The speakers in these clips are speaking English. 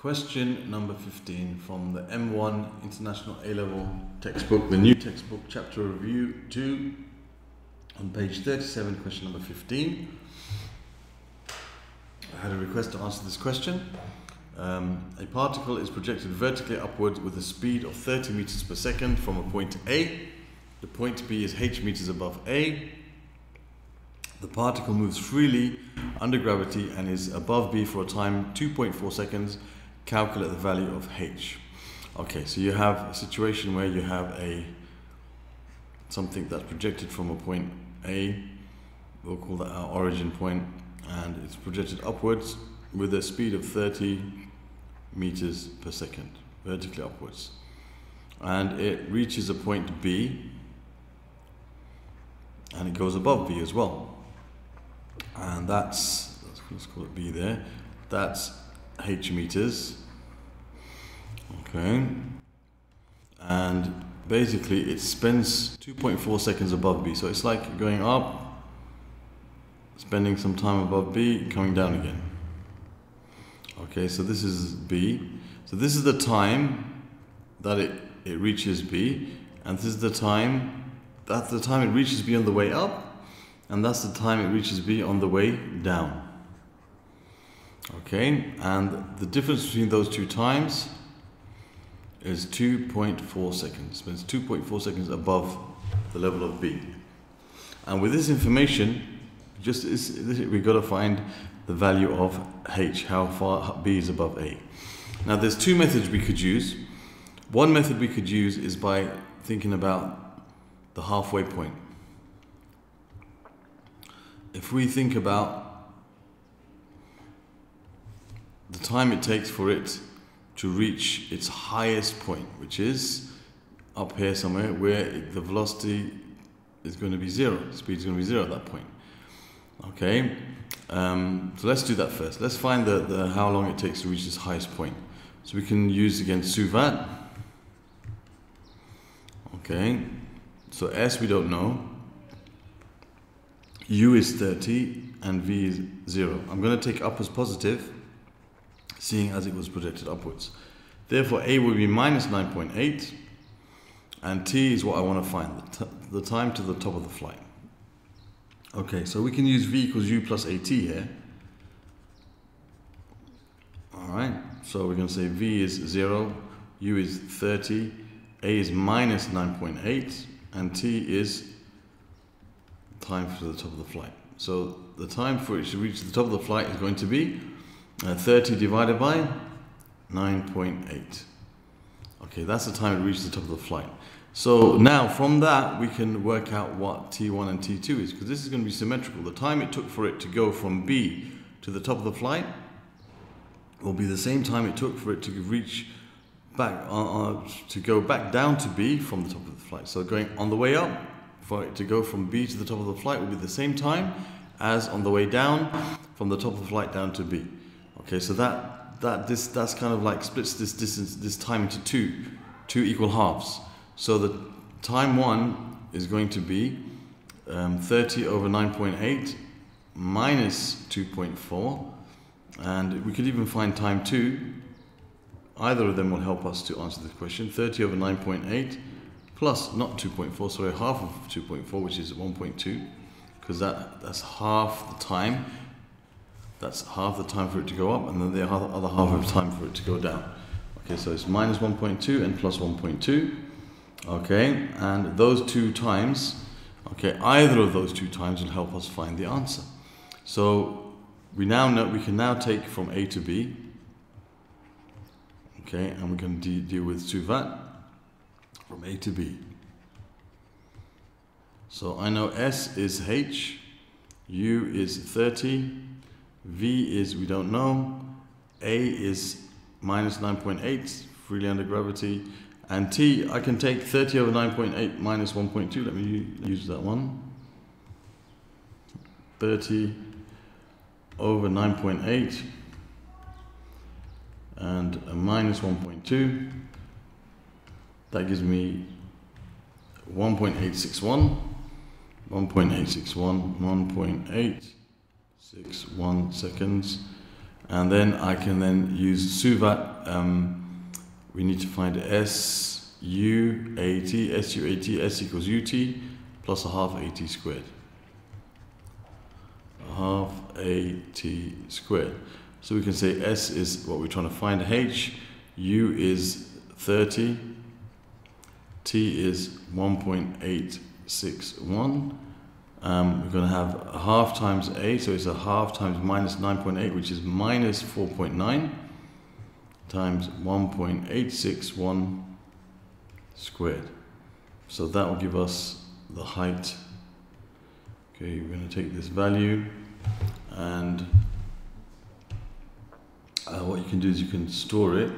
Question number 15 from the M1 International A Level textbook, the new textbook, chapter review 2, on page 37, question number 15. I had a request to answer this question. A particle is projected vertically upwards with a speed of 30 meters per second from a point A. The point B is h meters above A. The particle moves freely under gravity and is above B for a time 2.4 seconds. Calculate the value of h. Okay, so you have a situation where you have something that's projected from a point A. We'll call that our origin point, and it's projected upwards with a speed of 30 meters per second, vertically upwards, and it reaches a point B, and it goes above B as well, and that's, let's call it B there, that's h meters. Okay, and basically it spends 2.4 seconds above B, so it's like going up, spending some time above B, coming down again. Okay, so this is B, so this is the time that it reaches B, and this is the time, that's the time it reaches B on the way up, and that's the time it reaches B on the way down. Okay, and the difference between those two times is 2.4 seconds. It's 2.4 seconds above the level of B. And with this information, just we've got to find the value of h, how far B is above A. Now, there's two methods we could use. One method we could use is by thinking about the halfway point. If we think about the time it takes for it to reach its highest point, which is up here somewhere, where the velocity is going to be zero, speed is going to be zero at that point. Okay, so let's do that first. Let's find how long it takes to reach this highest point. So we can use again SUVAT. Okay, so S we don't know, U is 30 and V is 0. I'm going to take up as positive, seeing as it was projected upwards. Therefore, A will be minus 9.8, and T is what I want to find, the time to the top of the flight. Okay, so we can use V equals U plus AT here. Alright, so we're going to say V is 0, U is 30, A is minus 9.8, and T is time for the top of the flight. So the time for it to reach the top of the flight is going to be 30 divided by 9.8. Okay, that's the time it reaches the top of the flight. So now from that we can work out what T1 and T2 is, because this is going to be symmetrical. The time it took for it to go from B to the top of the flight will be the same time it took for it to reach back, to go back down to B from the top of the flight. So going on the way up, for it to go from B to the top of the flight will be the same time as on the way down from the top of the flight down to B. Okay, so that's kind of like splits this distance, this time, into two equal halves. So the time one is going to be 30 over 9.8 minus 2.4, and we could even find time two. Either of them will help us to answer this question. 30 over 9.8 plus not 2.4, sorry, half of 2.4, which is 1.2, because that's half the time. That's half the time for it to go up, and then the other half of the time for it to go down. Okay, so it's minus 1.2 and plus 1.2. Okay, and those two times, okay, either of those two times will help us find the answer. So we now know, we can now take from A to B. Okay, and we can deal with SUVAT from A to B. So I know S is h, U is 30. V is, we don't know, A is minus 9.8, freely under gravity, and T, I can take 30 over 9.8 minus 1.2, let me use that one, 30 over 9.8 and a minus 1.2, that gives me 1.861, 1.861, 1.861 seconds, And then I can then use SUVAT. We need to find SUAT, S equals UT plus a half AT squared. A half AT squared. So we can say S is what we're trying to find, H, U is 30, T is 1.861. We're going to have a half times A, so it's a half times minus 9.8, which is minus 4.9 times 1.861 squared. So that will give us the height. Okay, we're going to take this value, and what you can do is you can store it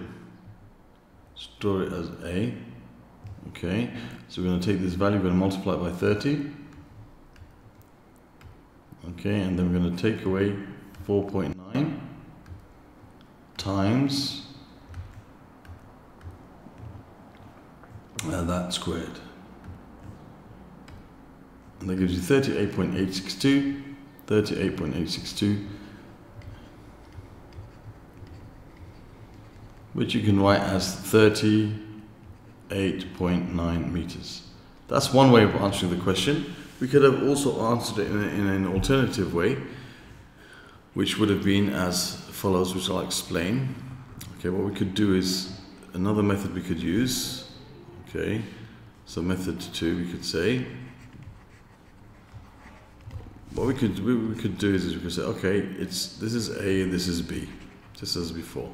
as A. Okay, so we're going to take this value, we're going to multiply it by 30. Okay, and then we're going to take away 4.9 times that squared. And that gives you 38.862, 38.862, which you can write as 38.9 meters. That's one way of answering the question. We could have also answered it in an alternative way, which would have been as follows, which I'll explain. Okay, what we could do is another method we could use. Okay, so method two, we could say. What we could do is we could say, okay, this is A and this is B, just as before.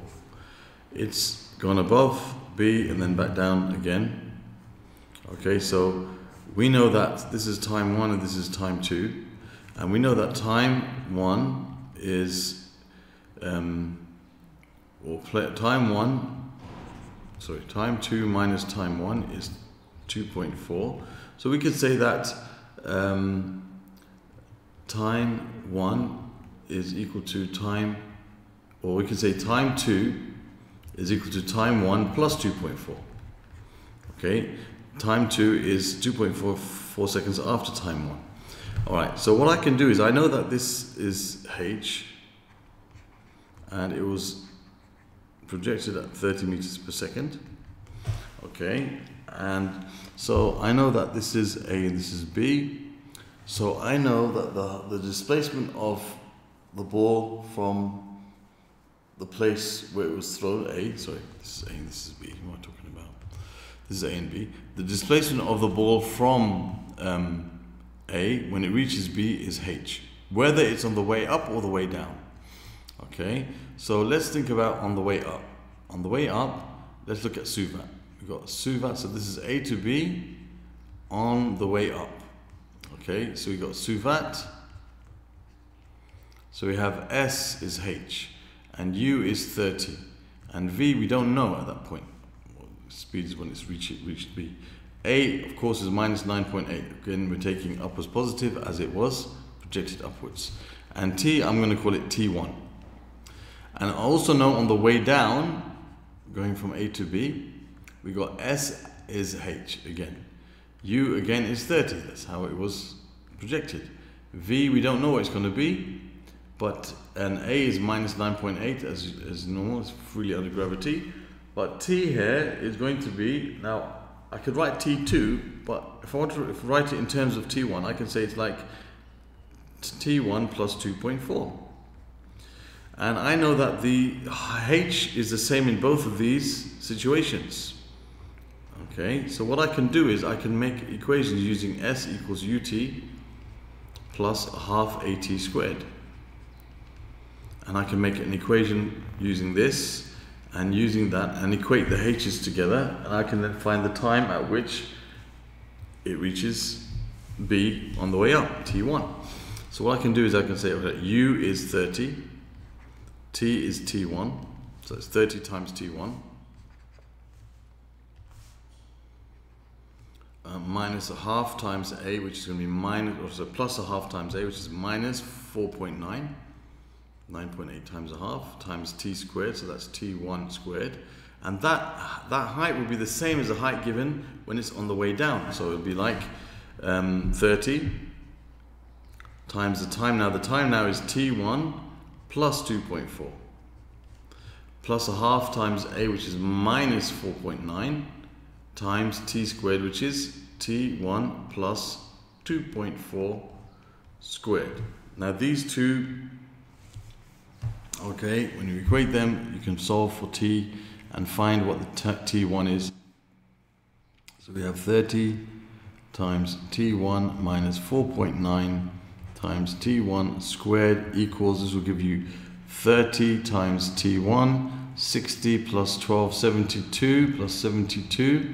It's gone above B and then back down again. Okay, so we know that this is time 1 and this is time 2, and we know that time 1 is time 2 minus time 1 is 2.4. So we could say that time 1 is equal to time, or we could say time 2 is equal to time 1 plus 2.4. Okay, time 2 is 2.44 seconds after time 1. Alright, so what I can do is I know that this is H, and it was projected at 30 meters per second. Okay, and so I know that this is A and this is B. So I know that the displacement of the ball from the place where it was thrown, this is A and this is B, what am I talking about? This is A and B. The displacement of the ball from A when it reaches B is H, whether it's on the way up or the way down. Okay, so let's think about on the way up. On the way up, let's look at SUVAT. We've got SUVAT, so this is A to B on the way up. Okay, so we've got SUVAT. So we have S is H, and U is 30, and V we don't know at that point. Speed is when it's reached B. A, of course, is minus 9.8. Again, we're taking up as positive as it was projected upwards. And T, I'm going to call it T1. And I also know on the way down, going from A to B, we got S is H again. U again is 30. That's how it was projected. V, we don't know what it's going to be. But an A is minus 9.8 as normal, it's freely under gravity. But T here is going to be, now I could write T2, but if I want to write it in terms of T1, I can say it's like T1 plus 2.4. And I know that the H is the same in both of these situations. Okay, so what I can do is I can make equations using S equals UT plus a half AT squared. And I can make an equation using this and using that and equate the H's together, and I can then find the time at which it reaches B on the way up, T1. So what I can do is I can say okay, U is 30, T is T1, so it's 30 times T1 minus a half times A, which is going to be plus a half times A, which is minus 4.9. 9.8 times a half times t squared, so that's t1 squared, and that height will be the same as the height given when it's on the way down. So it would be like 30 times the time now. The time now is t1 plus 2.4. plus a half times a, which is minus 4.9, times t squared, which is t1 plus 2.4 squared. Now these two, okay, when you equate them, you can solve for t and find what the t1 is. So we have 30 times t1 minus 4.9 times t1 squared equals, this will give you 30 times t1, 60 plus 12, 72 plus 72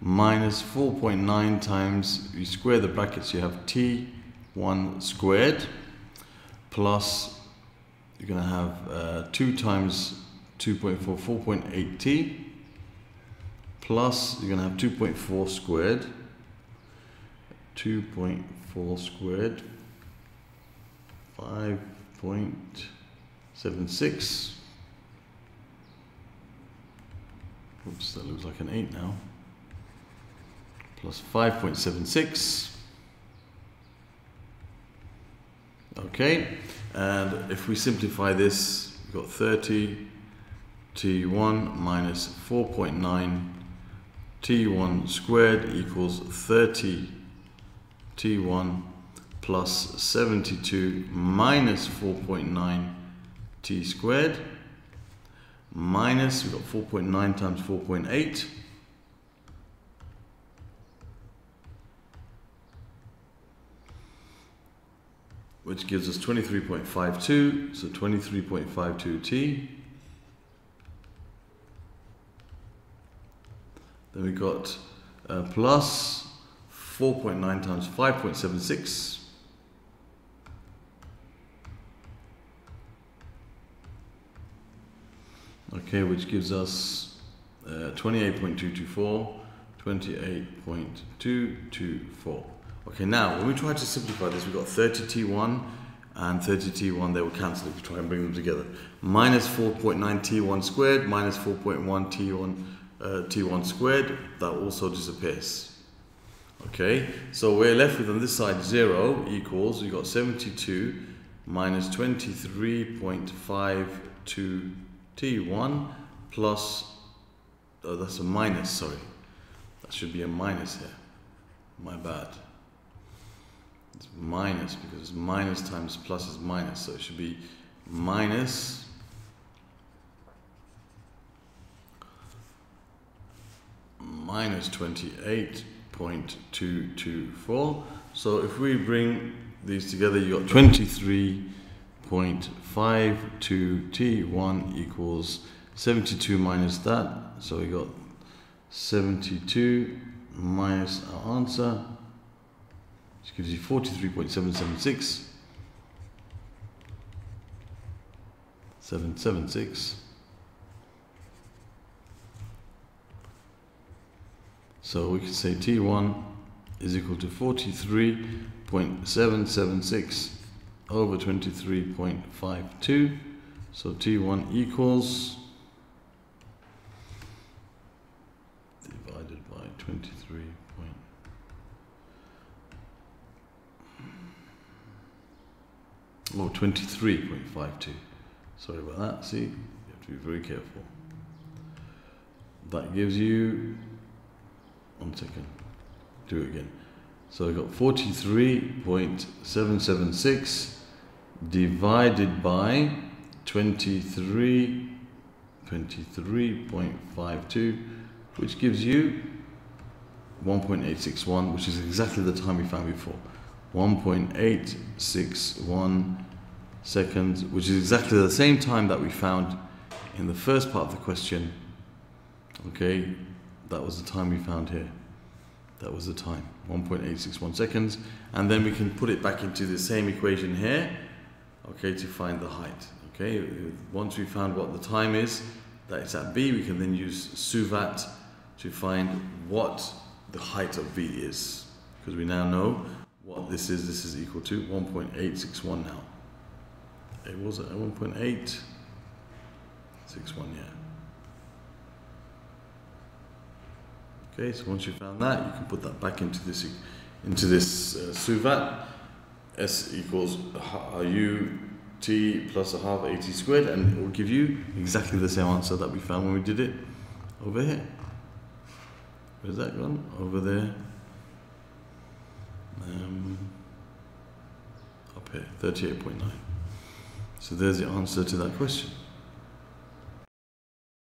minus 4.9 times, you square the brackets, you have t1 squared plus, you're going to have 2 times 2.4, 4.8t plus, you're going to have 2.4 squared, 2.4 squared, 5.76, oops, that looks like an 8 now, plus 5.76. Okay, and if we simplify this, we've got 30 t1 minus 4.9 t1 squared equals 30 t1 plus 72 minus 4.9 t squared minus, we've got 4.9 times 4.8 which gives us 23.52, so 23.52t. Then we got plus 4.9 times 5.76 okay, which gives us 28.224, 28.224. Okay, now when we try to simplify this, we've got 30t1 and 30t1, they will cancel if you try and bring them together. Minus 4.9 t1 squared, minus 4.1 t1 squared, that also disappears. Okay, so we're left with on this side 0 equals, we've got 72 minus 23.52 t1 plus, oh that's a minus, sorry, that should be a minus here, my bad, it's minus because it's minus times plus is minus, so it should be minus 28.224. So if we bring these together, you got 23.52t1 equals 72 minus that, so we got 72 minus our answer, which gives you 43.776 776. So we can say T1 is equal to 43.776 over 23.52. So T1 equals divided by 23. Oh, 23.52. Sorry about that. See, you have to be very careful. That gives you, 1 second, do it again. So I've got 43.776 divided by 23.52, which gives you 1.861, which is exactly the time we found before. 1.861 seconds, which is exactly the same time that we found in the first part of the question. Okay, that was the time we found here. That was the time, 1.861 seconds. And then we can put it back into the same equation here, okay, to find the height. Okay, once we found what the time is, that is at B, we can then use SUVAT to find what the height of B is, because we now know what this is equal to 1.861 now. It was at 1.861, yeah. Okay, so once you found that, you can put that back into this SUVAT. S equals U t plus a half at at squared, and it will give you exactly the same answer that we found when we did it over here. Where's that gone? Over there. Up here, 38.9. So there's the answer to that question.